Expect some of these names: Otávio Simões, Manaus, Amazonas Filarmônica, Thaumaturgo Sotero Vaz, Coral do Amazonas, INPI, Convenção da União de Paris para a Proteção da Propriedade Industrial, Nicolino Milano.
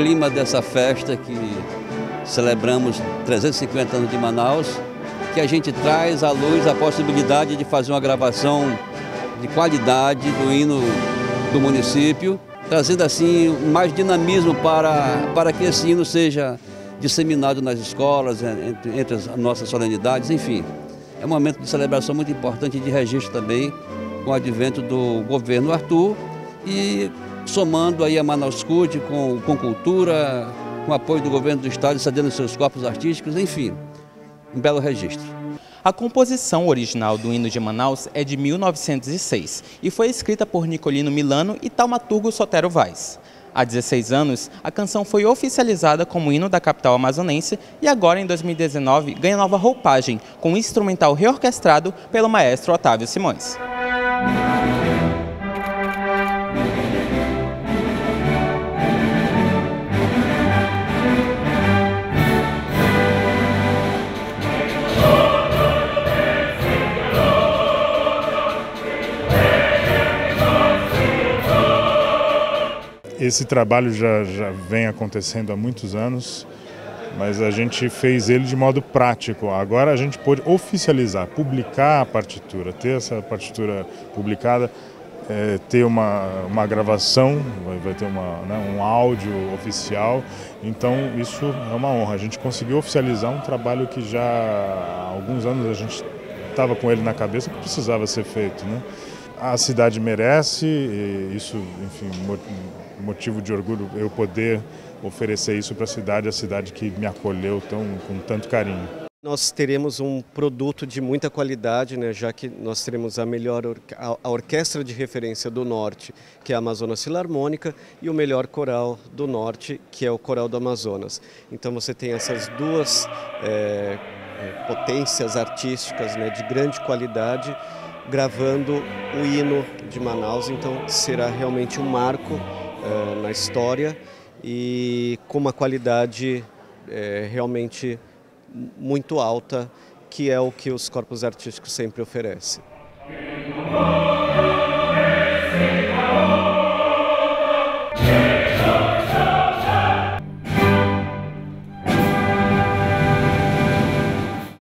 clima dessa festa que celebramos 350 anos de Manaus, que a gente traz à luz a possibilidade de fazer uma gravação de qualidade do hino do município, trazendo assim mais dinamismo para que esse hino seja disseminado nas escolas, entre as nossas solenidades, enfim. É um momento de celebração muito importante e de registro também, com o advento do governo Arthur e somando aí a Manaus Cult com cultura, com apoio do governo do estado, cedendo seus corpos artísticos, enfim, um belo registro. A composição original do hino de Manaus é de 1906 e foi escrita por Nicolino Milano e Thaumaturgo Sotero Vaz. Há 16 anos, a canção foi oficializada como hino da capital amazonense e agora, em 2019, ganha nova roupagem, com um instrumental reorquestrado pelo maestro Otávio Simões. Esse trabalho já vem acontecendo há muitos anos, mas a gente fez ele de modo prático. Agora a gente pôde oficializar, publicar a partitura, ter essa partitura publicada, ter uma gravação, vai ter um áudio oficial. Então isso é uma honra. A gente conseguiu oficializar um trabalho que já há alguns anos a gente estava com ele na cabeça, que precisava ser feito, né? A cidade merece, e isso, enfim, motivo de orgulho eu poder oferecer isso para a cidade que me acolheu com tanto carinho. Nós teremos um produto de muita qualidade, né, já que nós teremos a orquestra de referência do Norte, que é a Amazonas Filarmônica, e o melhor coral do Norte, que é o Coral do Amazonas. Então você tem essas duas potências artísticas, né, de grande qualidade, gravando o hino de Manaus, então será realmente um marco na história e com uma qualidade realmente muito alta, que é o que os corpos artísticos sempre oferecem.